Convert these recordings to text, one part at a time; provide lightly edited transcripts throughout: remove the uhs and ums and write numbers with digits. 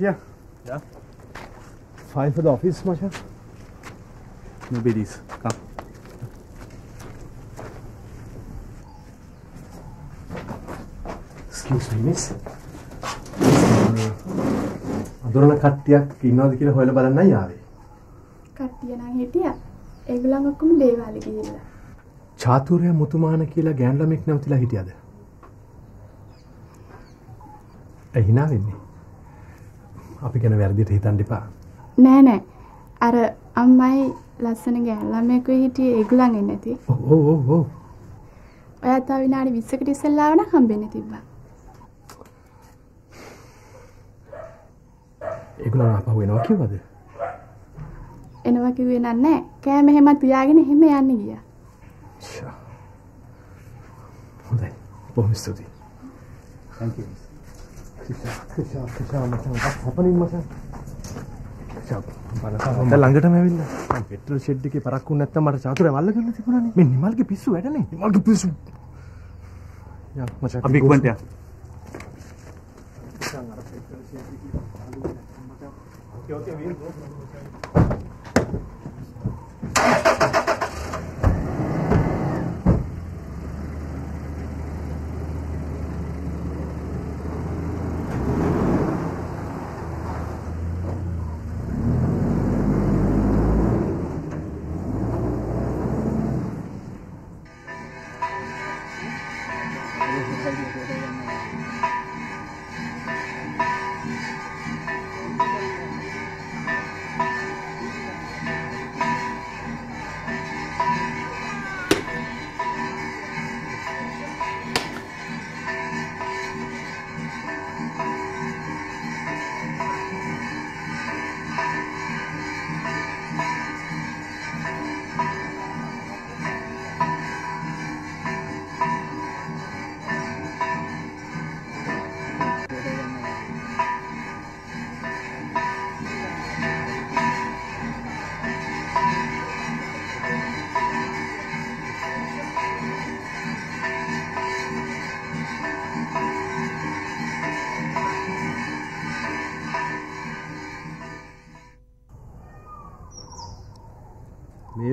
here? Yeah. 5 for the office, Masha. Maybe these. Come. Excuse me, miss. අදොරණ කට්ටියක් ඉන්නවද කියලා හොයලා බලන්න නයි ආවේ. කට්ටිය නම් හිටියා. ඒගොල්ලන් ඔක්කොම දේවාලේ ගිහිල්ලා. චාතුර්ය මුතුමාන කියලා ගෑන් ළමෙක් නැවතිලා හිටියද? එහිනා වෙන්නේ. අපි ගැන වැරදිට හිතන්න එපා. නෑ නෑ. අර අම්මයි ලස්සන ගෑන් ළමෙක් හිටියේ ඒගොල්ලන් එන්නේ නැති. ඔව් ඔව් ඔව්. ඔයා තා විනාඩි 20කට ඉස්සෙල්ලා වුණා හම්බෙන්නේ තිබ්බා. ඒගොල්ලන් අපහුව වෙනවා කිව්වද? එනවා කිව්වේ නෑ. කෑම එහෙම තියාගෙන එහෙම යන්න ගියා. ෂා. හොඳයි. බොහොම ස්තුතියි. Thank you. ළඟටම ඇවිල්ලා. මම පෙට්‍රල් ෂෙඩ් එකේ පරක්කු නැත්තම් මට චාතුරේ වල්ල ගන්න තිබුණානේ. මේ නිමල්ගේ පිස්සු වැඩනේ. නිමල්ගේ පිස්සු. යා මචං. අපි ඉක්මනට යා. Okay, we will go from the side. මේ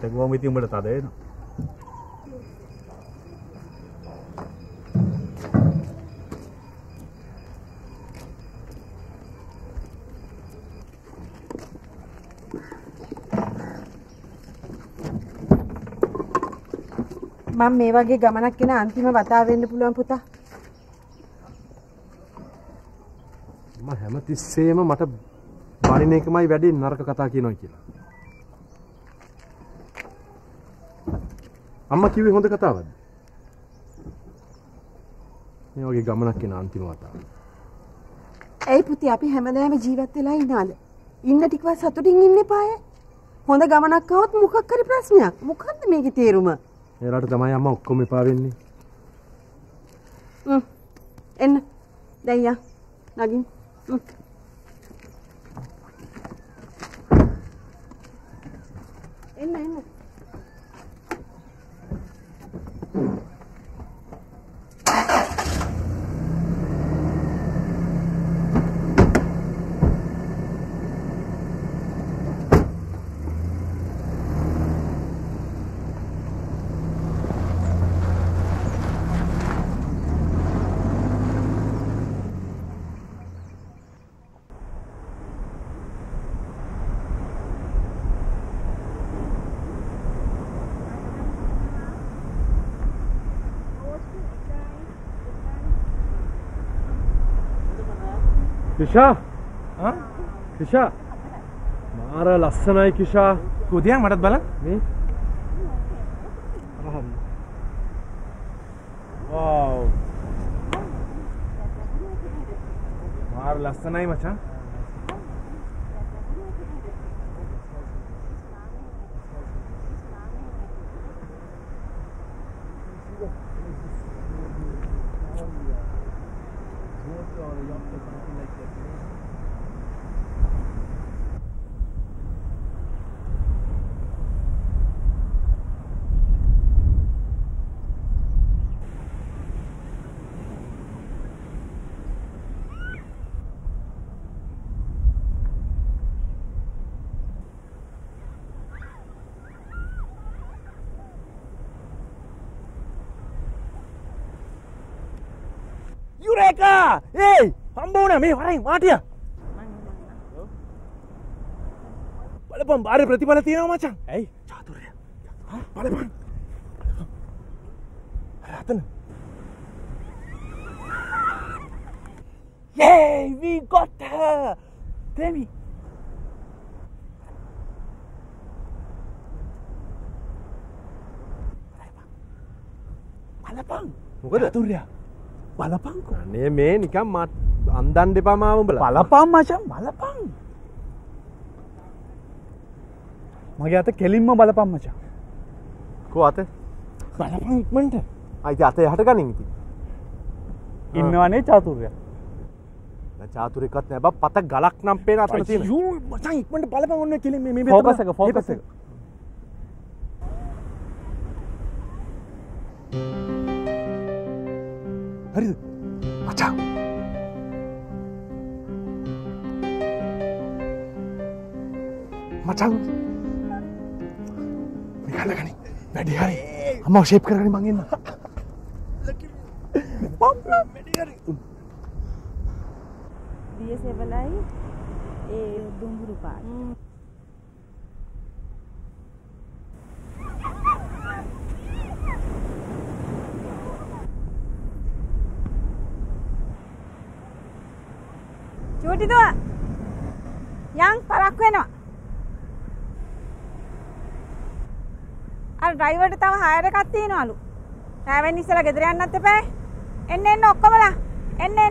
تقوم بيتي ومرت علينا مامي واجي جمانك كنا أنتي ما بتعرفين بقولهم بوتا ما هم تيسي ما ماتا بارينك ما يبدي نارك كتاكي نوي كلا අම්මා කිව්වේ හොඳ කතාවක්ද? මේ වගේ ගමනක් යන අන්තිම වතාව. ඇයි පුතේ අපි හැමදාම ජීවත් වෙලා ඉන්නාද? ඉන්න ටිකවත් සතුටින් ඉන්න එපාය. හොඳ ගමනක් આવොත් මොකක් හරි ප්‍රශ්නයක්. මොකද්ද මේකේ තේරුම? ඒලාට තමයි අම්මා ඔක්කොම එපා වෙන්නේ. එන්න. දැන් යා. නගින්. එන්න එන්න. කිෂා හා කිෂා මාර ලස්සනයි කිෂා කොදියන් මටත් බලන්න මේ අහන්න වව් मार लस्सा नहीं मचा يوريكا! إيه! همبونا مي وراي ماتيا. بالي بام باري بريتي بالي تينا وما تشان. أي. جاتور يا. ها؟ بالي بام. هاتنا. Yay! We got her. Devi. بالي بام. جاتور يا. Palapang ko. Ano yung may nikam mat amdan de pa mamumbala. Palapang masya, palapang. Magyate kelim mo palapang masya. Ko ate? Palapang ikmante. Ay ate yata ka ningiti. Innawane chaturya. Na chaturikat na ba patak galak nam pe na ata natin. You masya ikmante palapang unne kelim may beto. Focus ka, focus ka. هريد أتاو ماتاو ميكالا كني مدي هاري أما شيب كرني مانينا بابا مدي هاري دي إس إبلاي دومبرو بار Cuti tu, yang parakuen o. Al driver tu tahu hire kat tiennu alu. Tapi ni sila kedirian nanti pe, enne ok bola, enne.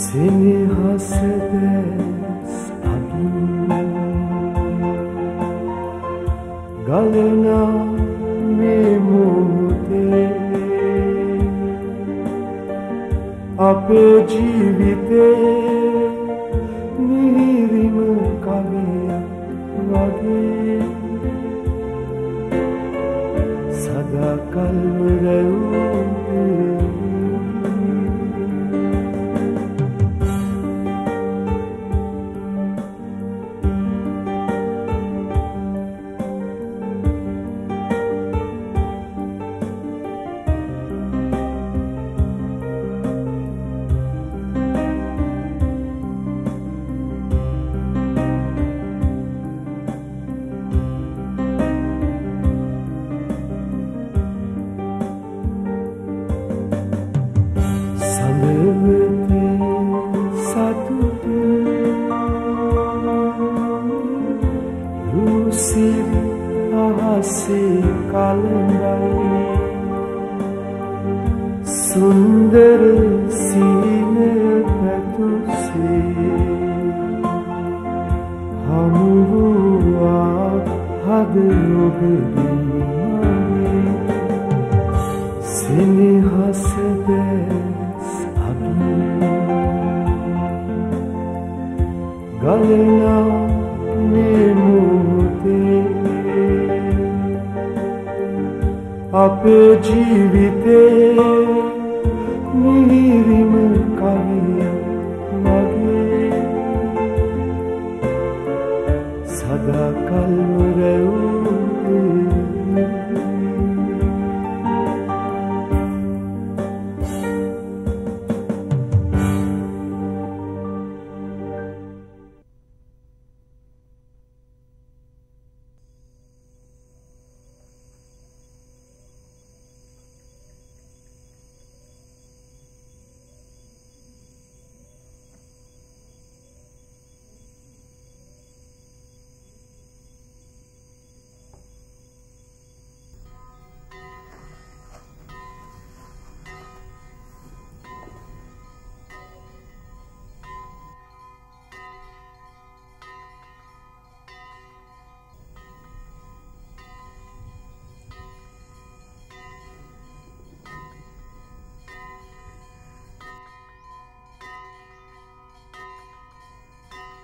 Seni hasret abim Galena memute Ape jivite Nirima kame vage Sada kalmreu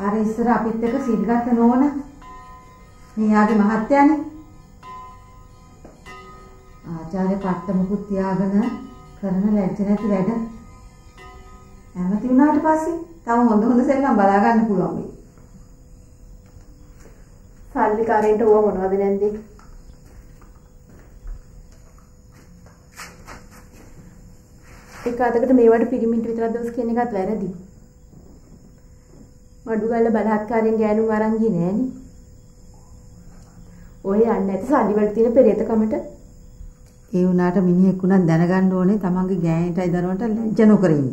أرى إسرا أبيتك سيدكات نونا نياعي مهاتياني أجاره باتم كتياعنا كرنا لانجنا تلادن أما تيونا أتباسي تاو هوند هوند سيلم බලා ගන්න පුළුවන් මේ. සල්ලි කාරේට ඕව මොනවද නැන්දි? එක අතකට මේ වඩ පිරිමින්ට විතරක් දවස් කියන එකත් වැරදි. මඩුගල්ල බලහත්කාරයෙන් ගෑනුන් අරන් ගියේ නෑනේ. ඔය යන්න ඇති සල්ලි වල තියෙන පෙරේත කමට ඒ වුණාට මිනිහෙක් උනන් දැනගන්න ඕනේ තමන්ගේ ගෑනිටයි දරුවන්ට ලැජ්ජ නොකර ඉන්න.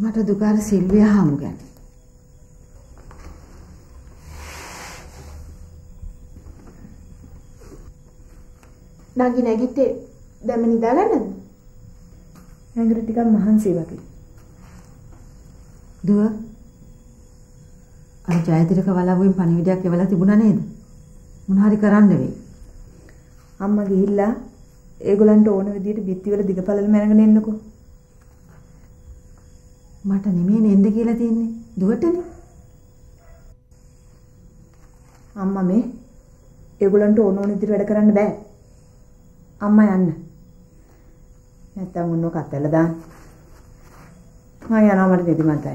මට දුකාර සිල්වියා හමු ගැන. නංගි නැගිටේ දැම නිදාගන්නද? ඇඟට ටිකක් මහන්සි වගේ. දුව අර ජයතිලක වලවුවෙන් පණිවිඩයක් එවලා තිබුණා නේද? මොන හරි කරන්න වෙයි. අම්මා ගිහිල්ලා ඒගොල්ලන්ට ඕන විදියට බිත්තිවල දිගපළල මැනගෙන එන්නකෝ. මට නෙමෙයි නෙන්ද කියලා තියන්නේ දුවටනේ අම්මා මේ ඒගොල්ලන්ට ඕන ඕන ඉදිරි වැඩ කරන්න බෑ අම්මා යන්න නැත්තම් උන්නෝ කතල දාන්න මම යනවා මට දෙදි මතයි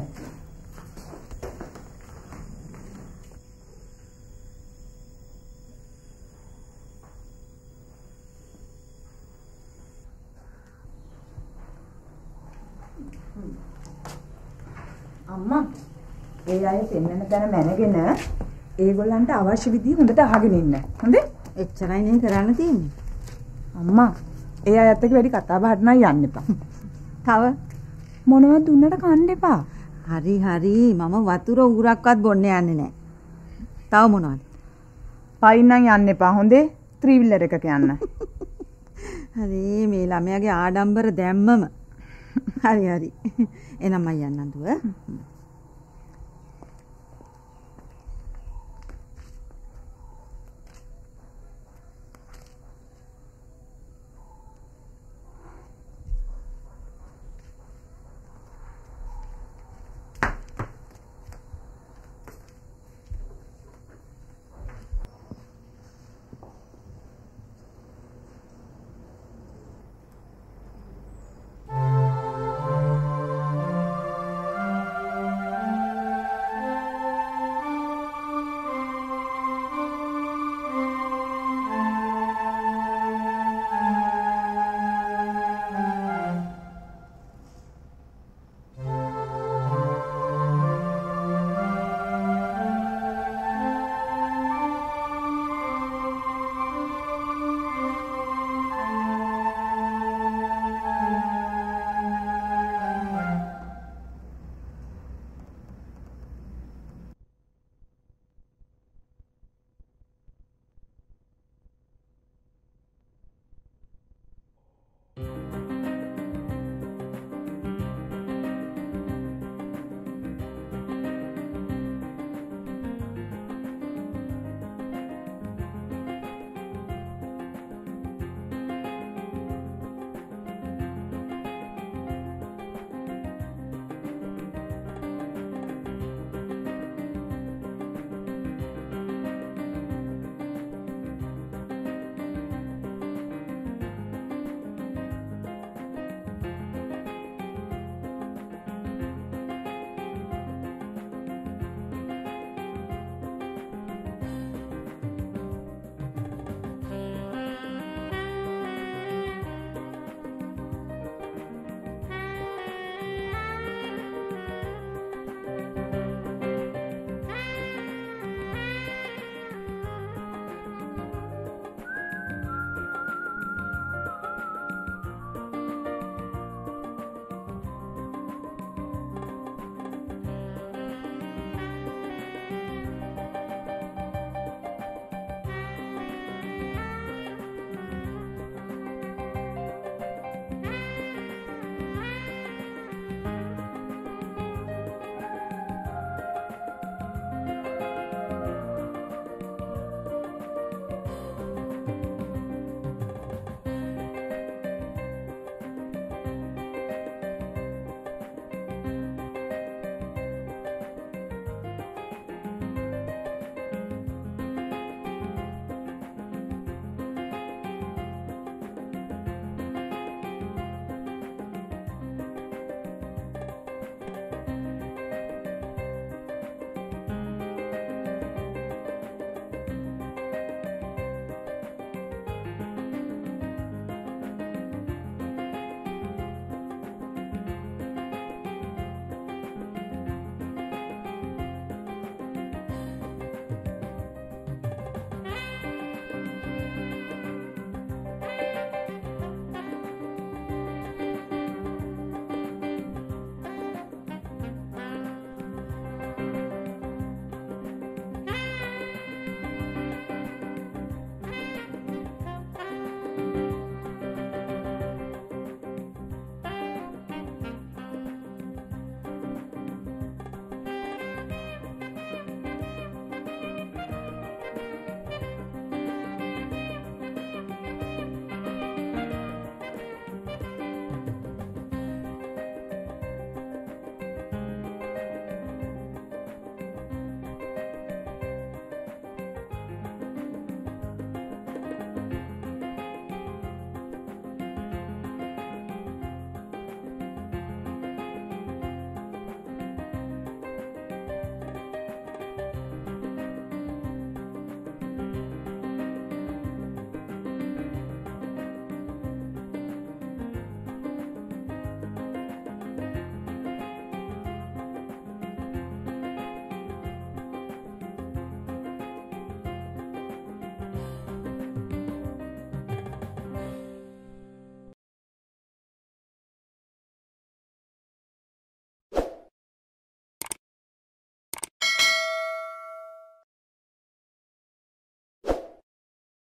අම්මා ඒ අය දෙන්නන තැන මැනගෙන ඒගොල්ලන්ට අවශ්‍ය විදිහ හොඳට අහගෙන ඉන්න. හොඳේ? එච්චරයි නේ කරන්න තියෙන්නේ. අම්මා ඒ අයත් එක්ක වැඩි කතා බහට නම් යන්න එපා. තව මොනවද දුන්නට කන්න එපා. හරි හරි මම වතුර උගුරක්වත් බොන්න යන්නේ නැහැ. තව මොනවද? පයින් නම් යන්න එපා. හොඳේ? ත්‍රිවිලර් එකක යන්න. හරි මේ ළමයාගේ ආඩම්බර දැම්මම. හරි හරි. එනම්ම යන්නන්දුව.